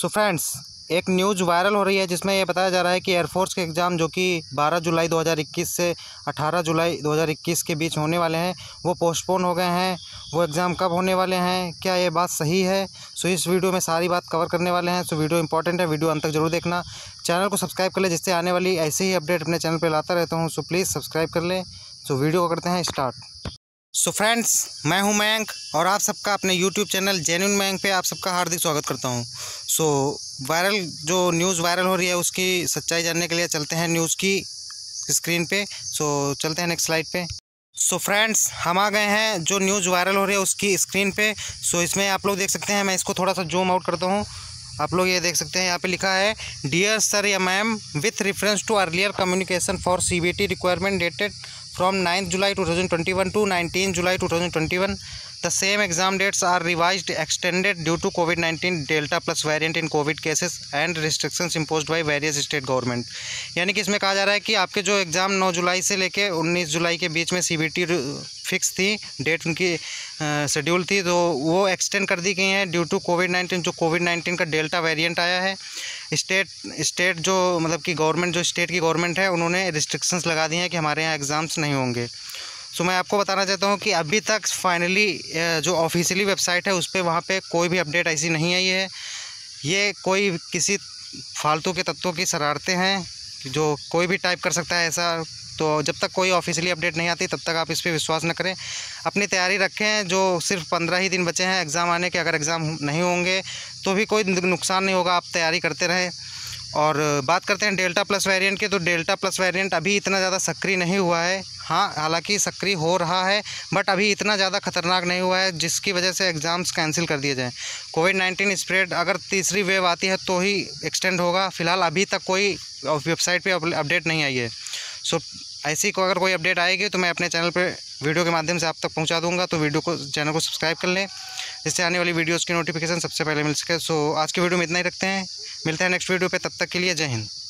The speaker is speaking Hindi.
सो फ्रेंड्स, एक न्यूज़ वायरल हो रही है जिसमें यह बताया जा रहा है कि एयरफोर्स के एग्ज़ाम जो कि 12 जुलाई 2021 से 18 जुलाई 2021 के बीच होने वाले हैं वो पोस्टपोन हो गए हैं। वो एग्ज़ाम कब होने वाले हैं, क्या ये बात सही है? सो इस वीडियो में सारी बात कवर करने वाले हैं। सो वीडियो इंपॉर्टेंट है, वीडियो अंत तक जरूर देखना। चैनल को सब्सक्राइब कर लें जिससे आने वाली ऐसे ही अपडेट अपने चैनल पर लाता रहता हूँ। सो प्लीज़ सब्सक्राइब कर लें। सो वीडियो को करते हैं स्टार्ट। सो फ्रेंड्स, मैं हूं मयंक और आप सबका अपने यूट्यूब चैनल जेन्युइन मयंक पे आप सबका हार्दिक स्वागत करता हूं। सो वायरल जो न्यूज़ वायरल हो रही है उसकी सच्चाई जानने के लिए चलते हैं न्यूज़ की स्क्रीन पे। सो चलते हैं नेक्स्ट स्लाइड पे। सो फ्रेंड्स, हम आ गए हैं जो न्यूज़ वायरल हो रही है उसकी स्क्रीन पे। सो इसमें आप लोग देख सकते हैं, मैं इसको थोड़ा सा जूम आउट करता हूँ। आप लोग ये देख सकते हैं, यहाँ पे लिखा है डियर सर या ma'am, with reference to earlier communication for CBT requirement dated from 9 July 2021 to 19 July 2021, the same exam dates are revised extended due to COVID-19 delta plus variant in Covid cases and restrictions imposed by various state government. यानी कि इसमें कहा जा रहा है कि आपके जो एग्ज़ाम 9 जुलाई से लेके 19 जुलाई के बीच में CBT फिक्स थी, डेट उनकी शेड्यूल थी, तो वो एक्सटेंड कर दी गई हैं ड्यू टू COVID-19। जो COVID-19 का डेल्टा वेरिएंट आया है, स्टेट जो मतलब कि गवर्नमेंट, जो स्टेट की गवर्नमेंट है, उन्होंने रिस्ट्रिक्शंस लगा दी हैं कि हमारे यहाँ एग्ज़ाम्स नहीं होंगे। सो मैं आपको बताना चाहता हूँ कि अभी तक फाइनली जो ऑफिशियली वेबसाइट है उस पर वहाँ पर कोई भी अपडेट ऐसी नहीं आई है। ये कोई किसी फालतू के तत्वों की शरारतें हैं जो कोई भी टाइप कर सकता है ऐसा। तो जब तक कोई ऑफिशियली अपडेट नहीं आती तब तक आप इस पर विश्वास न करें। अपनी तैयारी रखें। जो सिर्फ 15 ही दिन बचे हैं एग्ज़ाम आने के, अगर एग्ज़ाम नहीं होंगे तो भी कोई नुकसान नहीं होगा, आप तैयारी करते रहें। और बात करते हैं डेल्टा प्लस वेरिएंट की, तो डेल्टा प्लस वेरिएंट अभी इतना ज़्यादा सक्रिय नहीं हुआ है। हाँ, हालांकि सक्रिय हो रहा है बट अभी इतना ज़्यादा खतरनाक नहीं हुआ है जिसकी वजह से एग्ज़ाम्स कैंसिल कर दिए जाएँ। COVID-19 स्प्रेड अगर तीसरी वेव आती है तो ही एक्सटेंड होगा। फिलहाल अभी तक कोई वेबसाइट पर अपडेट नहीं आई है। सो ऐसी को अगर कोई अपडेट आएगी तो मैं अपने चैनल पे वीडियो के माध्यम से आप तक पहुंचा दूंगा। तो वीडियो को, चैनल को सब्सक्राइब कर लें जिससे आने वाली वीडियोस की नोटिफिकेशन सबसे पहले मिल सके। सो आज की वीडियो में इतना ही रखते हैं, मिलते हैं नेक्स्ट वीडियो पे। तब तक के लिए जय हिंद।